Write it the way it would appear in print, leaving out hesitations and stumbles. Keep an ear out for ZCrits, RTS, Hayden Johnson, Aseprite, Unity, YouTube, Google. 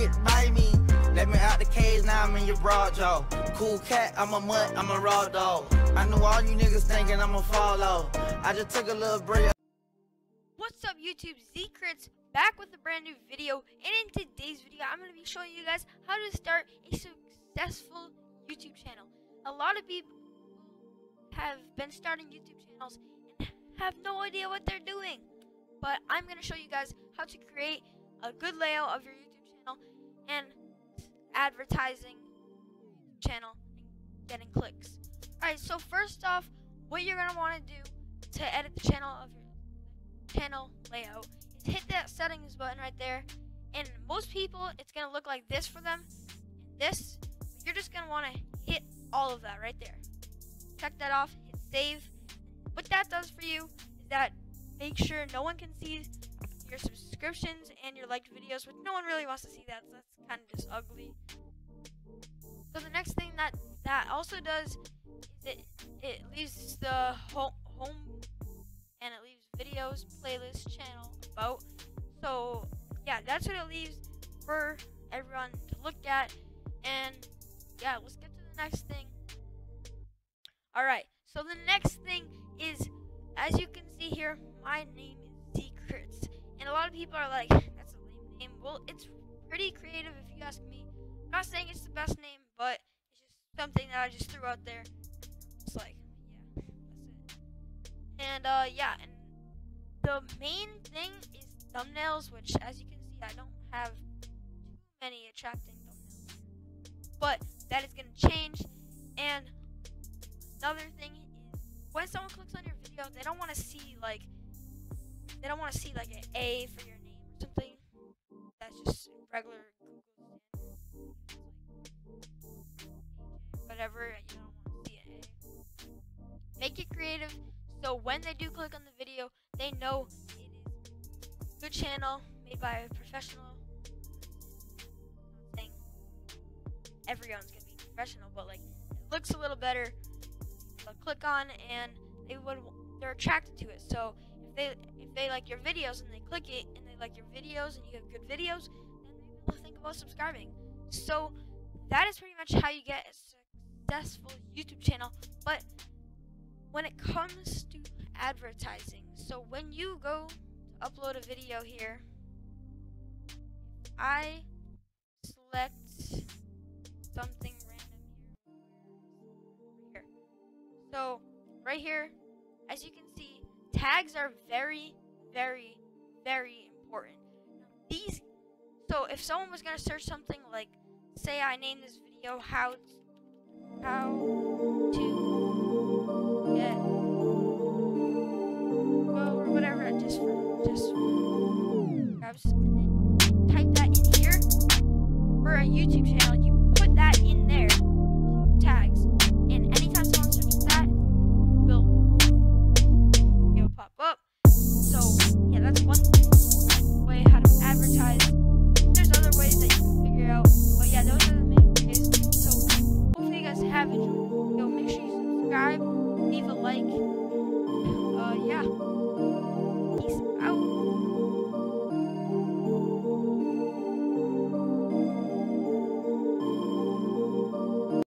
get by me. Let me out the cage, now I'm in your broad jaw. Cool cat, I'm a mutt, I'm a raw dog. I know all you niggas thinking I'ma follow. I just took a little break. What's up YouTube, ZCrits back with a brand new video, and in today's video I'm going to be showing you guys how to start a successful YouTube channel. A lot of people have been starting YouTube channels and have no idea what they're doing, but I'm going to show you guys how to create a good layout of your YouTube channel and advertising channel and getting clicks. Alright, so first off, what you're going to want to do to edit the channel of your channel layout is hit that settings button right there, and most people it's going to look like this for them, and this, you're just going to want to hit all of that right there. Check that off, hit save. What that does for you is that make sure no one can see your subscriptions and your liked videos, which no one really wants to see that, so that's kind of just ugly. So the next thing that also does is it leaves the home and it leaves videos, playlist, channel, about. So yeah, that's what it leaves for everyone to look at. And yeah, let's get to the next thing. Alright, so the next thing is, as you can see here, my name is ZCrits. And a lot of people are like, that's a lame name. Well, it's pretty creative if you ask me. I'm not saying it's the best name, but it's just something that I just threw out there. It's like, yeah, that's it. And yeah, and the main thing is thumbnails, which as you can see, I don't have too many attracting thumbnails. But that is going to change. And another thing is, when someone clicks on your video, they don't want to see like, they don't want to see like an A for your name or something. That's just regular Google, whatever, you don't want to see an A. Make it creative so when they do click on the video, they know it is a good channel made by a professional thing. Everyone's gonna be professional, but like it looks a little better. They'll click on and they're attracted to it. So if they like your videos and they click it and they like your videos and you have good videos, then they'll think about subscribing. So that is pretty much how you get a successful YouTube channel. But when it comes to advertising, so when you go to upload a video here, I select something random here. So right here, as you can see, tags are very, very, very important. These, so if someone was gonna search something like, say I named this video how to get, well, or whatever, and then type that in here for a YouTube channel. You put that in there, tags, and anytime someone searches that, pop up. So yeah, that's one way how to advertise. There's other ways that you can figure out, but yeah, those are the main ways. So hopefully you guys have enjoyed the video. Make sure you subscribe, leave a like, yeah.